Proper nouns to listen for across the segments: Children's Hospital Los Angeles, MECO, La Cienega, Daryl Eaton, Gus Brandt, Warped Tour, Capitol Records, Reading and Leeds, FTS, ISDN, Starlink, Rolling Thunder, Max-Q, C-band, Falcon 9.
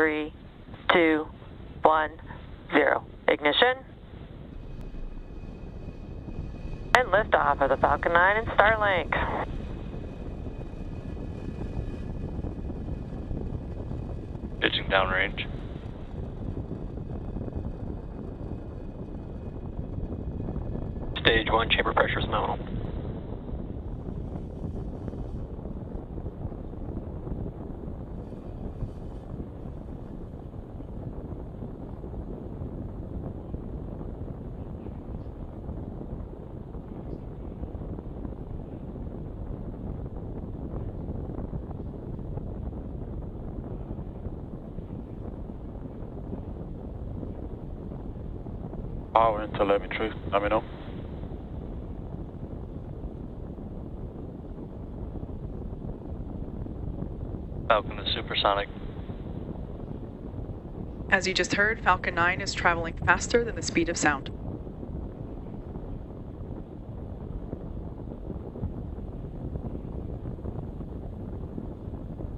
3, 2, 1, 0. Ignition. And liftoff of the Falcon 9 and Starlink. Pitching downrange. Stage 1, chamber pressure is nominal. Power and telemetry, let me know. Falcon is supersonic. As you just heard, Falcon 9 is traveling faster than the speed of sound.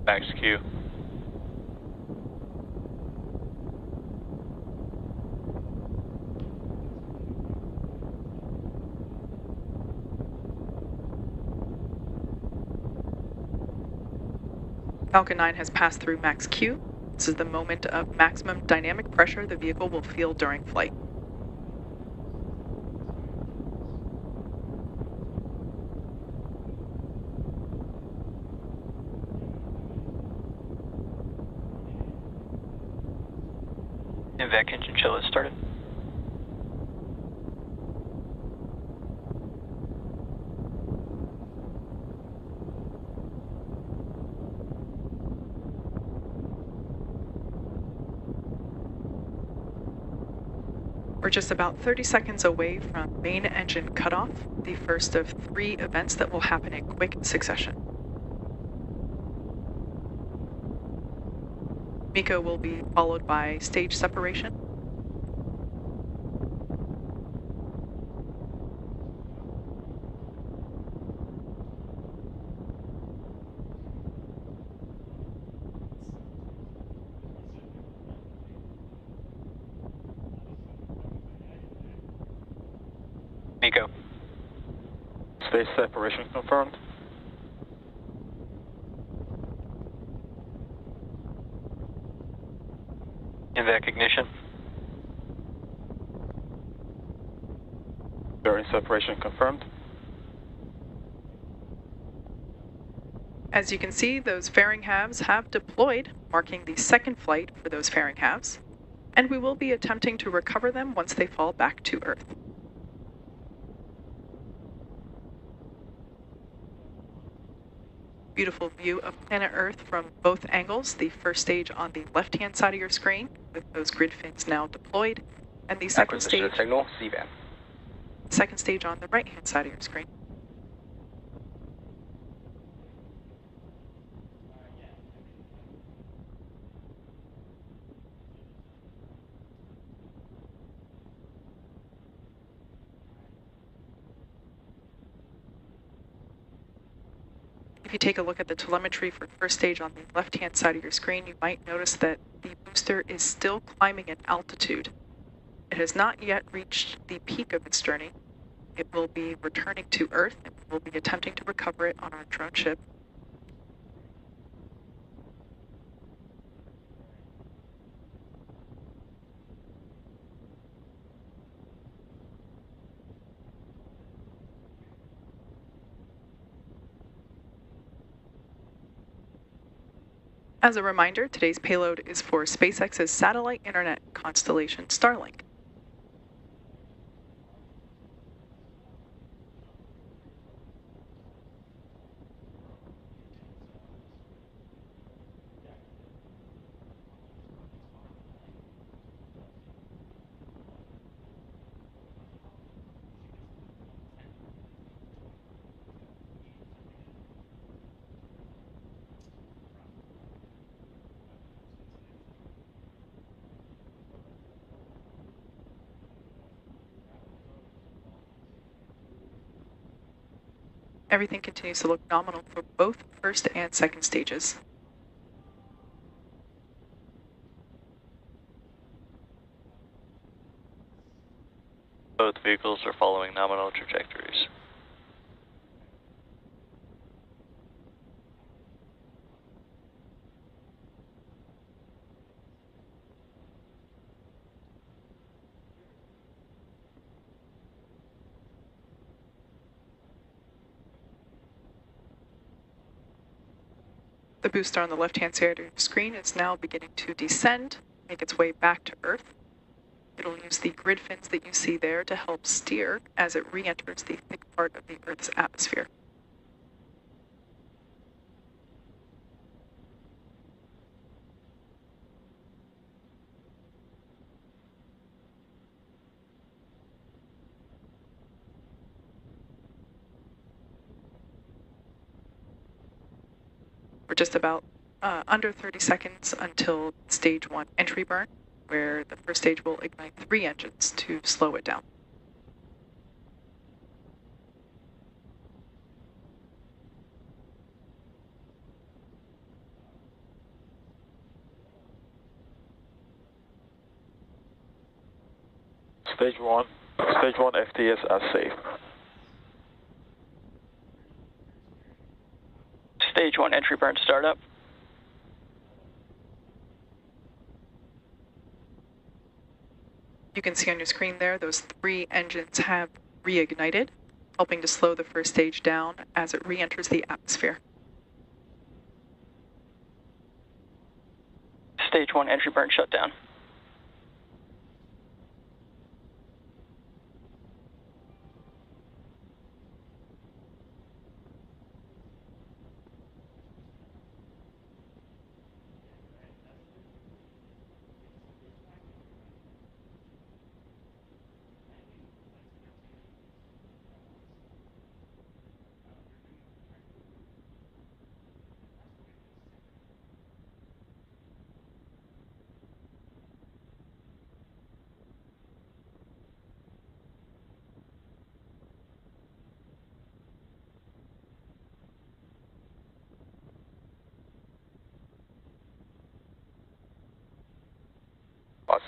Max-Q. Falcon 9 has passed through Max-Q. This is the moment of maximum dynamic pressure the vehicle will feel during flight. Evac engine chill has started. We're just about 30 seconds away from main engine cutoff, the first of 3 events that will happen in quick succession. MECO will be followed by stage separation. MECO. Stage separation confirmed. Evac ignition. Bearing separation confirmed. As you can see, those fairing halves have deployed, marking the second flight for those fairing halves, and we will be attempting to recover them once they fall back to Earth. Beautiful view of planet Earth from both angles, the first stage on the left-hand side of your screen, with those grid fins now deployed, and the second stage, signal, C-band. Second stage on the right-hand side of your screen. If you take a look at the telemetry for first stage on the left-hand side of your screen, you might notice that the booster is still climbing in altitude. It has not yet reached the peak of its journey. It will be returning to Earth, and we'll be attempting to recover it on our drone ship. As a reminder, today's payload is for SpaceX's satellite internet constellation Starlink. Everything continues to look nominal for both first and second stages. Both vehicles are following nominal trajectories. The booster on the left-hand side of your screen is now beginning to descend, make its way back to Earth. It'll use the grid fins that you see there to help steer as it re-enters the thick part of the Earth's atmosphere. We're just about under 30 seconds until stage 1 entry burn, where the first stage will ignite 3 engines to slow it down. Stage 1 FTS are safe. Stage 1 entry burn startup. You can see on your screen there, those 3 engines have reignited, helping to slow the first stage down as it re-enters the atmosphere. Stage 1 entry burn shutdown.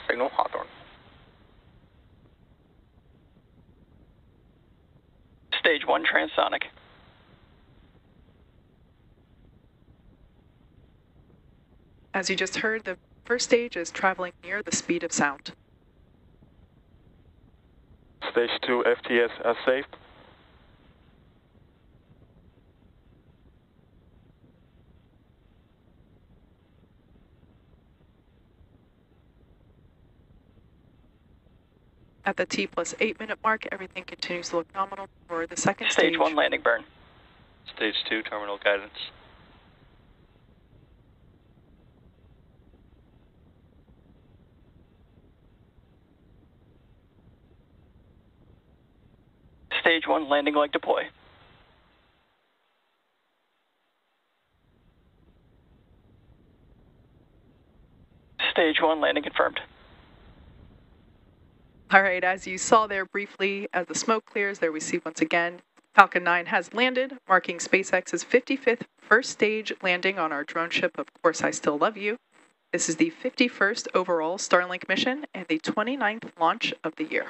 Signal hot on. Stage 1 transonic. As you just heard, the first stage is traveling near the speed of sound. Stage 2 FTS are safe. At the T+8 minute mark, everything continues to look nominal for the second stage. Stage 1 landing burn. Stage 2 terminal guidance. Stage 1 landing leg deploy. Stage 1 landing confirmed. All right, as you saw there briefly, as the smoke clears, there we see once again, Falcon 9 has landed, marking SpaceX's 55th first stage landing on our drone ship, Of Course I Still Love You. This is the 51st overall Starlink mission and the 29th launch of the year.